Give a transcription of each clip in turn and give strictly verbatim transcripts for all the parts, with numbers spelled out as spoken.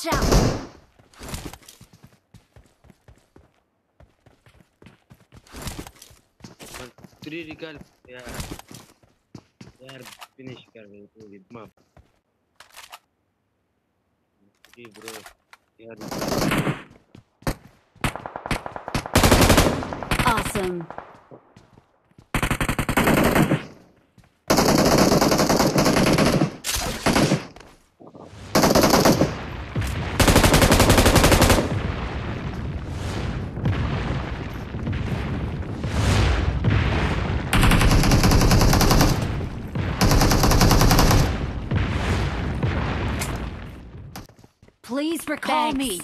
Watch out! Three recall. Yeah, they are finished. Map. Three bro. Yeah. Awesome. Please recall Thanks. me.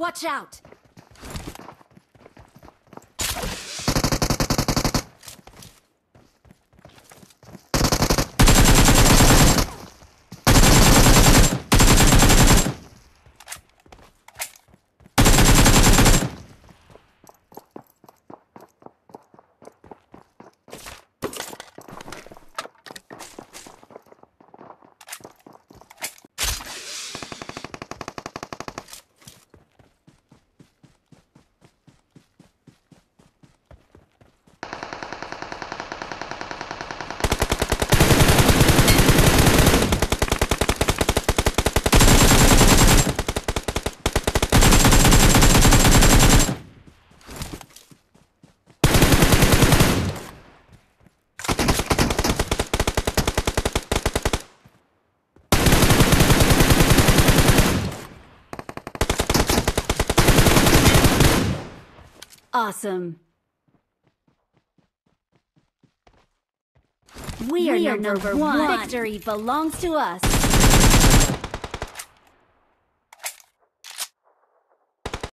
Watch out! Awesome. We are, we are number, number one. one. Victory belongs to us.